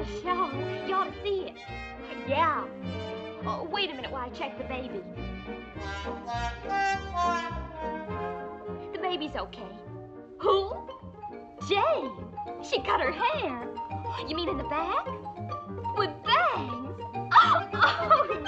the show. You ought to see it. Yeah. Oh, wait a minute while I check the baby. The baby's okay. Who? Jane. She cut her hair. You mean in the back? With bangs? Oh, no!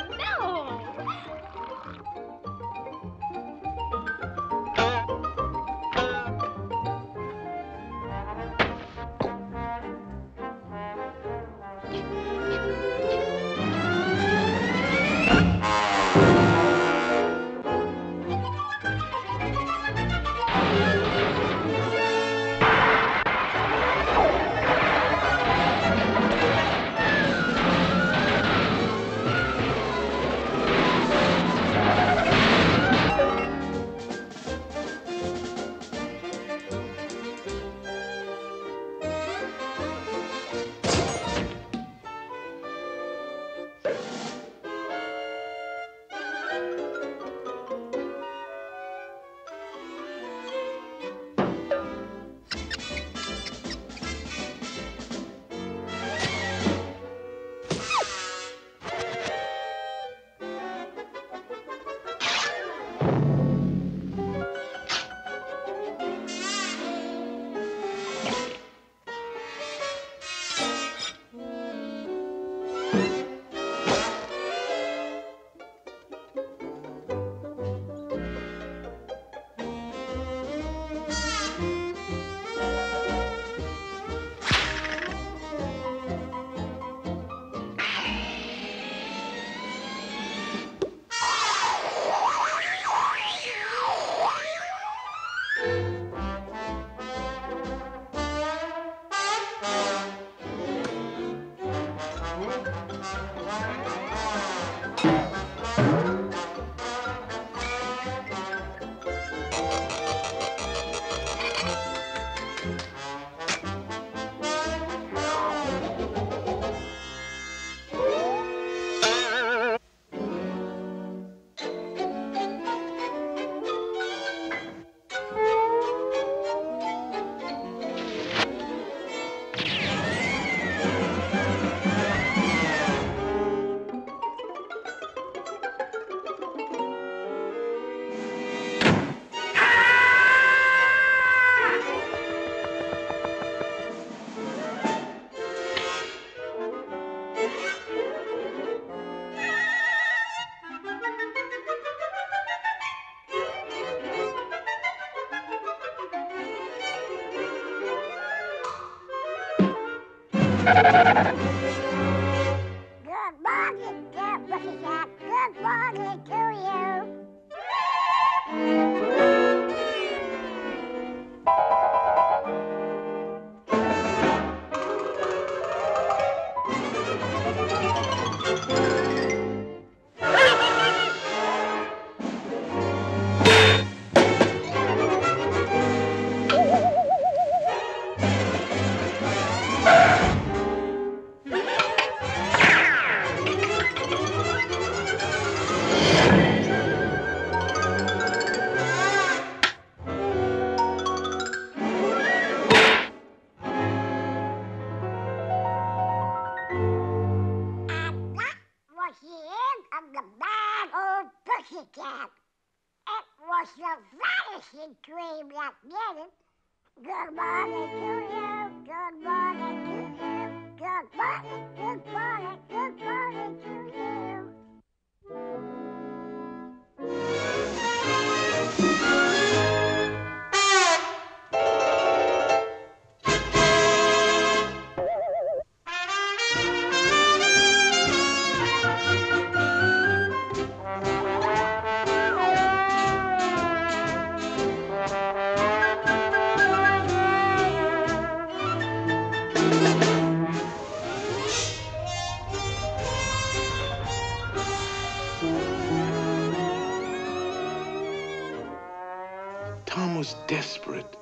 Desperate,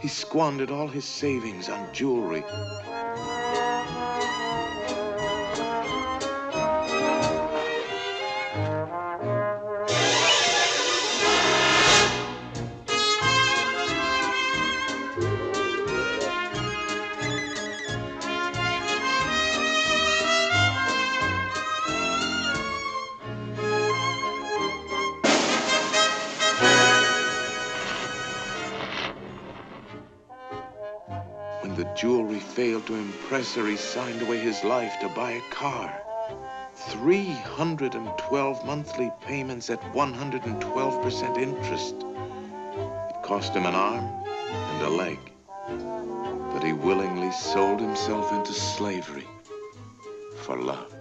he squandered all his savings on jewelry. failed to impress her, he signed away his life to buy a car. 312 monthly payments at 112% interest. It cost him an arm and a leg, but he willingly sold himself into slavery for love.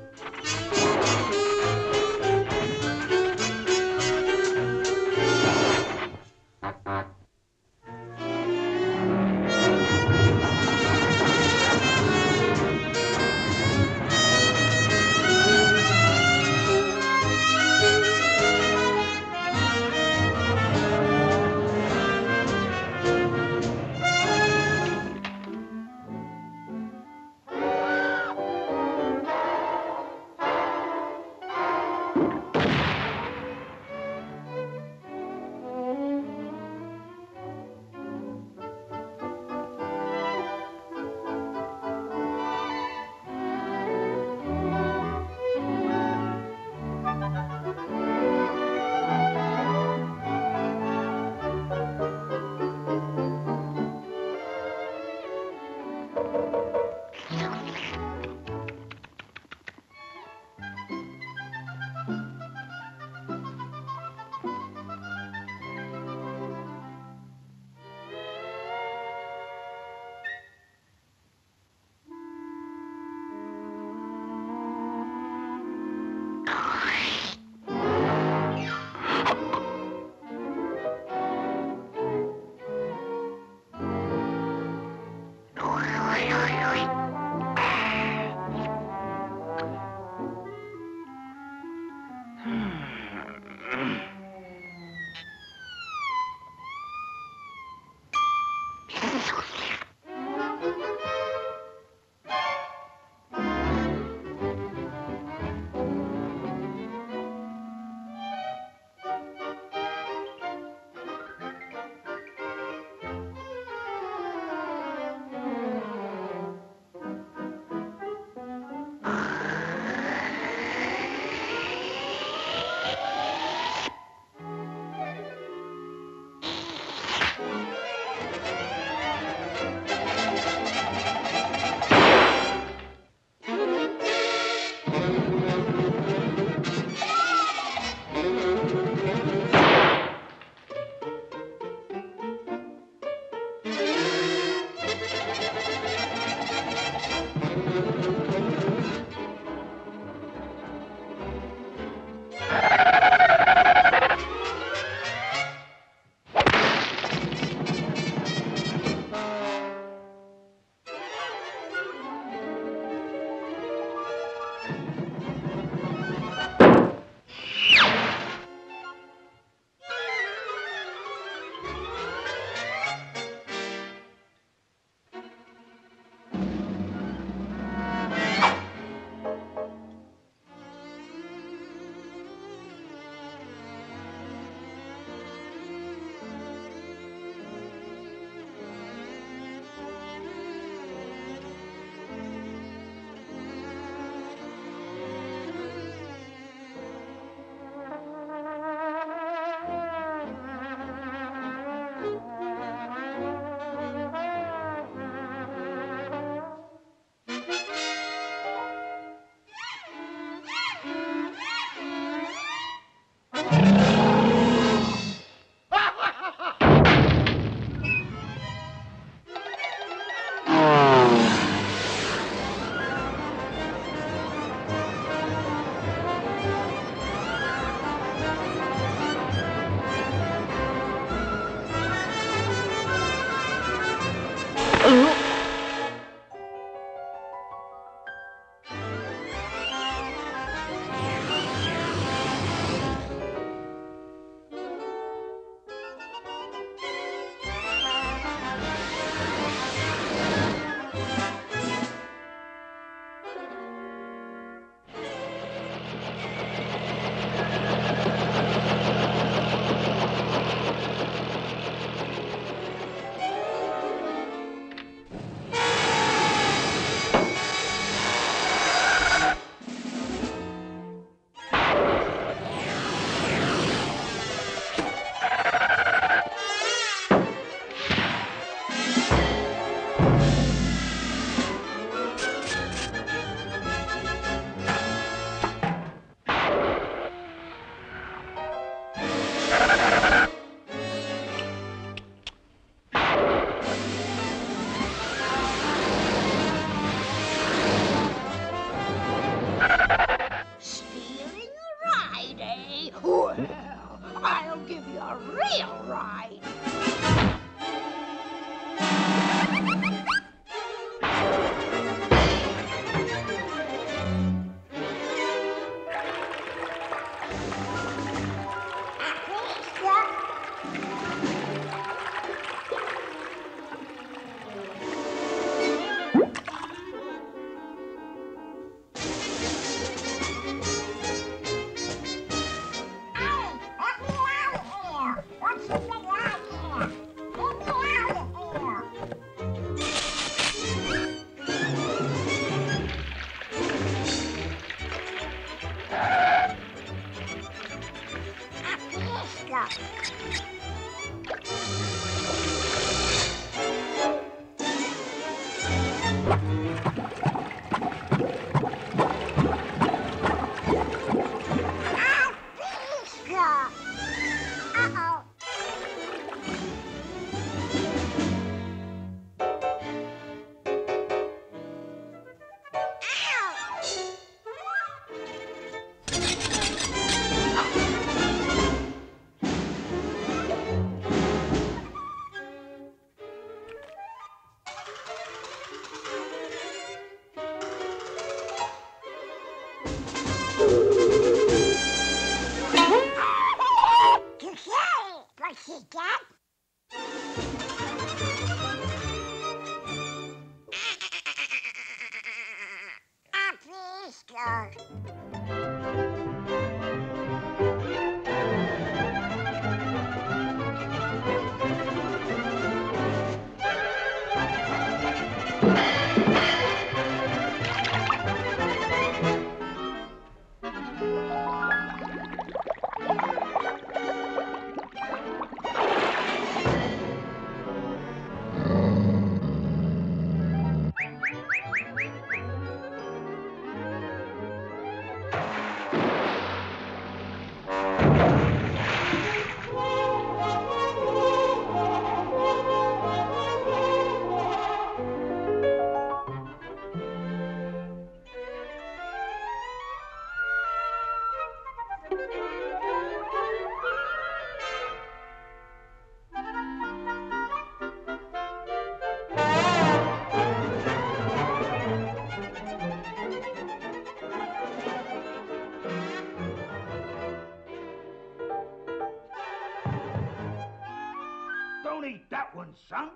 one son,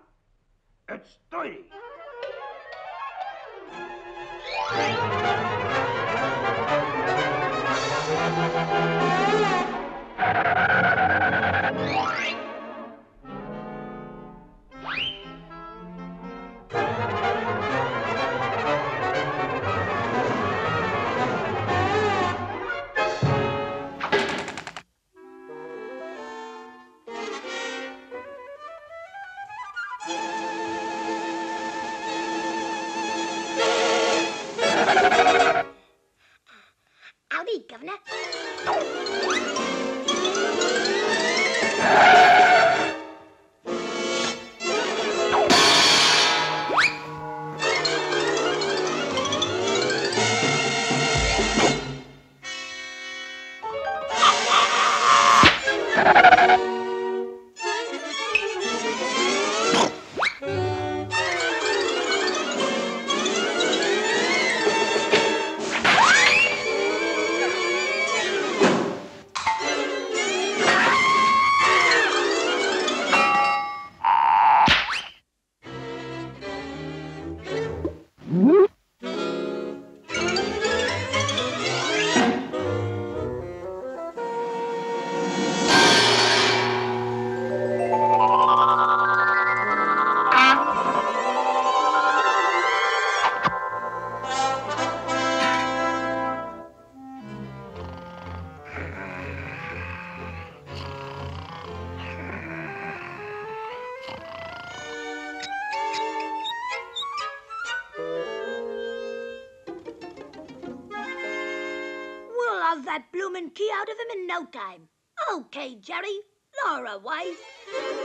it's 30. That bloomin' key out of him in no time. Okay, Jerry, lure away.